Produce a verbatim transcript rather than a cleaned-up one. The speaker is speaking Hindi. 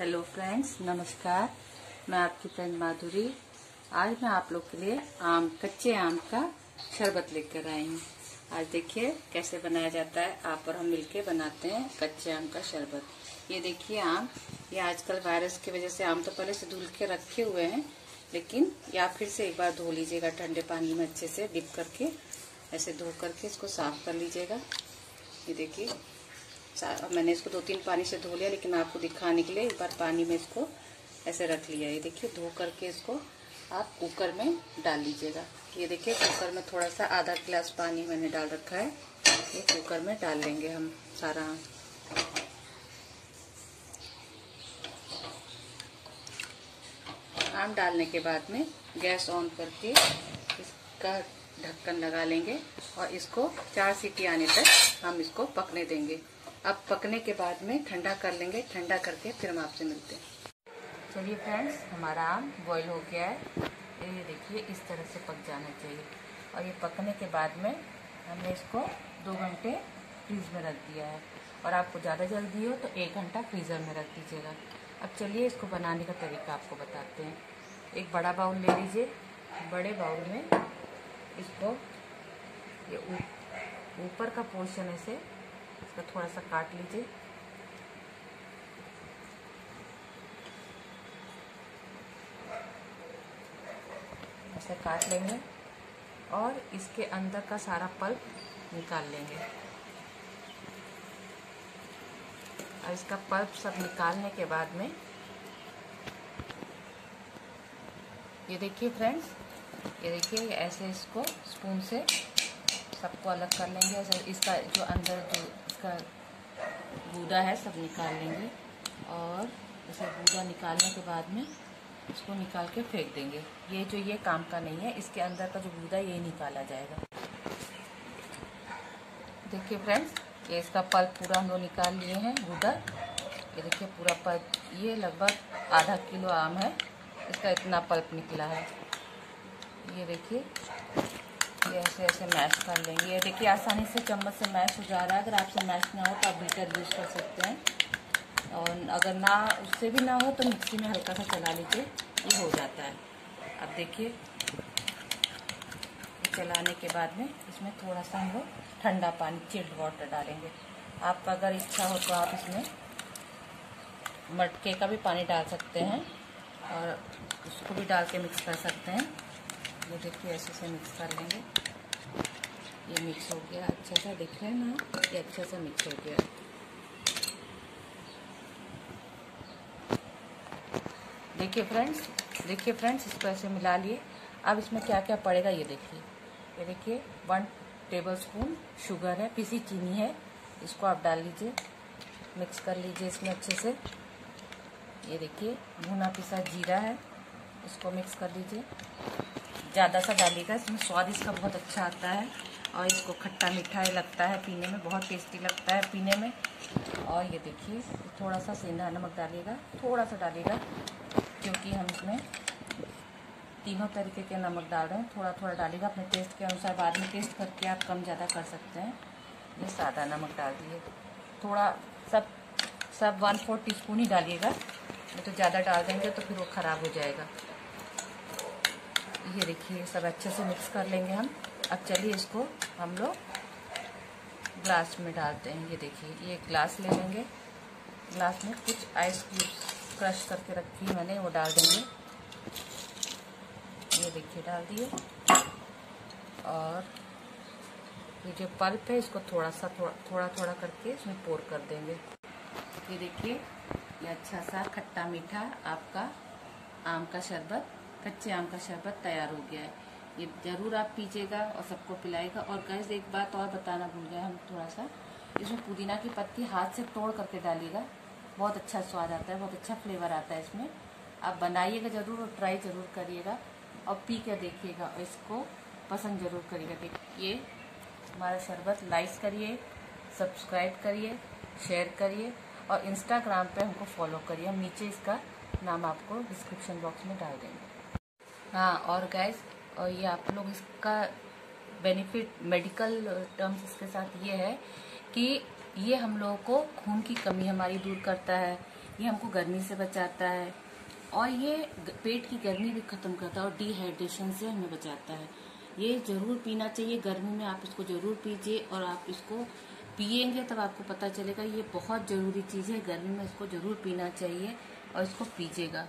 हेलो फ्रेंड्स, नमस्कार। मैं आपकी फ्रेंड माधुरी। आज मैं आप लोग के लिए आम कच्चे आम का शरबत लेकर आई हूँ। आज देखिए कैसे बनाया जाता है, आप और हम मिलके बनाते हैं कच्चे आम का शरबत। ये देखिए आम, ये आजकल वायरस की वजह से आम तो पहले से धुल के रखे हुए हैं, लेकिन या फिर से एक बार धो लीजिएगा ठंडे पानी में, अच्छे से डिप करके, ऐसे धो करके इसको साफ कर लीजिएगा। ये देखिए मैंने इसको दो तीन पानी से धो लिया, लेकिन आपको दिखाने के लिए एक बार पानी में इसको ऐसे रख लिया। ये देखिए धो करके इसको आप कुकर में डाल लीजिएगा। ये देखिए कुकर में थोड़ा सा आधा गिलास पानी मैंने डाल रखा है, ये कुकर में डाल देंगे हम सारा। आम डालने के बाद में गैस ऑन करके इसका ढक्कन लगा लेंगे और इसको चार सीटी आने तक हम इसको पकने देंगे। अब पकने के बाद में ठंडा कर लेंगे, ठंडा करके फिर हम आपसे मिलते हैं। चलिए फ्रेंड्स, हमारा आम बॉईल हो गया है। ये देखिए इस तरह से पक जाना चाहिए। और ये पकने के बाद में हमने इसको दो घंटे फ्रीज में रख दिया है, और आपको ज़्यादा जल्दी हो तो एक घंटा फ्रीज़र में रख दीजिएगा। अब चलिए इसको बनाने का तरीका आपको बताते हैं। एक बड़ा बाउल ले लीजिए, बड़े बाउल में इसको ये ऊपर का पोर्शन ऐसे इसका थोड़ा सा काट लीजिए। ऐसे काट लेंगे और इसके अंदर का सारा पल्प निकाल लेंगे। और इसका पल्प सब निकालने के बाद में ये देखिए फ्रेंड्स, ये देखिए ऐसे इसको स्पून से सबको अलग कर लेंगे। ऐसे इसका जो अंदर जो इसका गूदा है सब निकाल लेंगे। और इसे गूदा निकालने के बाद में इसको निकाल के फेंक देंगे। ये जो ये काम का नहीं है, इसके अंदर का जो गूदा ये निकाला जाएगा। देखिए फ्रेंड्स, ये इसका पल्प पूरा हम लोग निकाल लिए हैं, गूदा। ये देखिए पूरा पल्प, ये लगभग आधा किलो आम है, इसका इतना पल्प निकला है। ये देखिए ये ऐसे ऐसे मैश कर लेंगे। ये देखिए आसानी से चम्मच से मैश हो जा रहा है। अगर आपसे मैश ना हो तो आप बीटर यूज़ कर सकते हैं, और अगर ना उससे भी ना हो तो मिक्सी में हल्का सा चला लीजिए, ये हो जाता है। अब देखिए चलाने के बाद में इसमें थोड़ा सा हम लोग ठंडा पानी, चिल्ड वाटर डालेंगे। आपका अगर इच्छा हो तो आप इसमें मटके का भी पानी डाल सकते हैं और उसको भी डाल के मिक्स कर सकते हैं। ये देखिए ऐसे से मिक्स कर लेंगे। ये मिक्स हो गया अच्छा सा, दिख रहा है ना, ये अच्छा सा मिक्स हो गया। देखिए फ्रेंड्स, देखिए फ्रेंड्स इसको ऐसे मिला लिए। अब इसमें क्या क्या पड़ेगा ये देखिए। ये देखिए वन टेबलस्पून शुगर है, पिसी चीनी है, इसको आप डाल लीजिए, मिक्स कर लीजिए इसमें अच्छे से। ये देखिए भुना पिसा जीरा है, इसको मिक्स कर लीजिए। ज़्यादा सा डालिएगा, इसमें स्वाद इसका बहुत अच्छा आता है और इसको खट्टा मीठा लगता है पीने में, बहुत टेस्टी लगता है पीने में। और ये देखिए थोड़ा सा सेंधा नमक डालिएगा, थोड़ा सा डालिएगा, क्योंकि हम इसमें तीनों तरीके के नमक डाल रहे हैं। थोड़ा थोड़ा डालिएगा अपने टेस्ट के अनुसार, बाद में टेस्ट करके आप कम ज़्यादा कर सकते हैं। ये सादा नमक डाल दिए, थोड़ा सब सब वन फोर्थ टी स्पून ही डालिएगा, नहीं तो ज़्यादा डाल देंगे तो फिर वो ख़राब हो जाएगा। ये देखिए सब अच्छे से मिक्स कर लेंगे हम। अब चलिए इसको हम लोग ग्लास में डालते हैं। ये देखिए ये ग्लास ले लेंगे, ग्लास में कुछ आइस क्यूब्स क्रश करके रखी मैंने, वो डाल देंगे। ये देखिए डाल दिए। और ये जो पल्प है इसको थोड़ा सा थोड़ा थोड़ा थोड़ा करके इसमें पोर कर देंगे। ये देखिए ये अच्छा सा खट्टा मीठा आपका आम का शरबत, कच्चे आम का शरबत तैयार हो गया है। ये ज़रूर आप पीजिएगा और सबको पिलाएगा। और गैस एक बात और बताना भूल गए हम, थोड़ा सा इसमें पुदीना की पत्ती हाथ से तोड़ करके डालिएगा, बहुत अच्छा स्वाद आता है, बहुत अच्छा फ्लेवर आता है इसमें। आप बनाइएगा ज़रूर और ट्राई ज़रूर करिएगा, और पी के देखिएगा और इसको पसंद ज़रूर करिएगा। देखिए हमारा शरबत लाइक करिए, सब्सक्राइब करिए, शेयर करिए, और इंस्टाग्राम पर हमको फॉलो करिए। हम नीचे इसका नाम आपको डिस्क्रिप्शन बॉक्स में डाल देंगे। हाँ और गैस, और ये आप लोग इसका बेनिफिट मेडिकल टर्म्स इसके साथ ये है कि ये हम लोगों को खून की कमी हमारी दूर करता है, ये हमको गर्मी से बचाता है और ये पेट की गर्मी भी खत्म करता है और डिहाइड्रेशन से हमें बचाता है। ये जरूर पीना चाहिए, गर्मी में आप इसको जरूर पीजिए और आप इसको पिएंगे तब आपको पता चलेगा। ये बहुत ज़रूरी चीज़ है, गर्मी में इसको जरूर पीना चाहिए और इसको पीजिएगा।